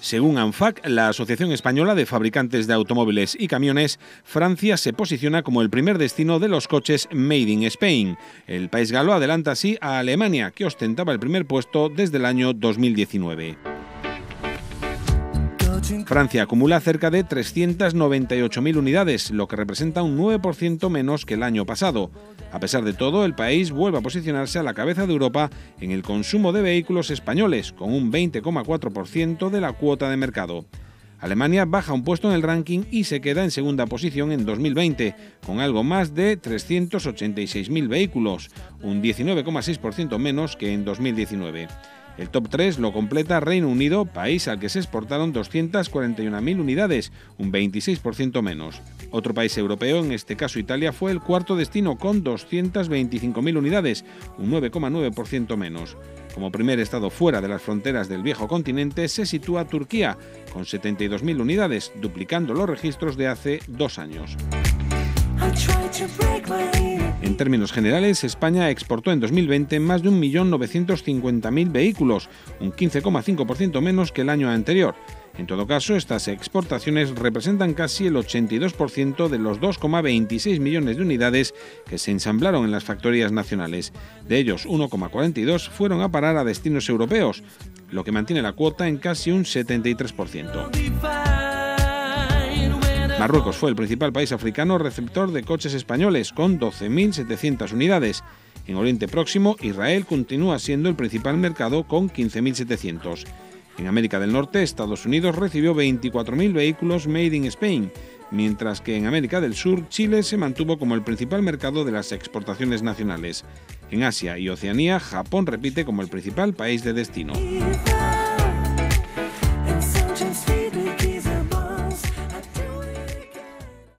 Según ANFAC, la Asociación Española de Fabricantes de Automóviles y Camiones, Francia se posiciona como el primer destino de los coches Made in Spain. El país galo adelanta así a Alemania, que ostentaba el primer puesto desde el año 2019. Francia acumula cerca de 398.000 unidades, lo que representa un 9% menos que el año pasado. A pesar de todo, el país vuelve a posicionarse a la cabeza de Europa en el consumo de vehículos españoles, con un 20,4% de la cuota de mercado. Alemania baja un puesto en el ranking y se queda en segunda posición en 2020, con algo más de 386.000 vehículos, un 19,6% menos que en 2019. El top 3 lo completa Reino Unido, país al que se exportaron 241.000 unidades, un 26% menos. Otro país europeo, en este caso Italia, fue el cuarto destino con 225.000 unidades, un 9,9% menos. Como primer estado fuera de las fronteras del viejo continente se sitúa Turquía, con 72.000 unidades, duplicando los registros de hace 2 años. En términos generales, España exportó en 2020 más de 1.950.000 vehículos, un 15,5% menos que el año anterior. En todo caso, estas exportaciones representan casi el 82% de los 2,26 millones de unidades que se ensamblaron en las factorías nacionales. De ellos, 1,42 fueron a parar a destinos europeos, lo que mantiene la cuota en casi un 73%. Marruecos fue el principal país africano receptor de coches españoles, con 12.700 unidades. En Oriente Próximo, Israel continúa siendo el principal mercado, con 15.700. En América del Norte, Estados Unidos recibió 24.000 vehículos Made in Spain, mientras que en América del Sur, Chile se mantuvo como el principal mercado de las exportaciones nacionales. En Asia y Oceanía, Japón repite como el principal país de destino.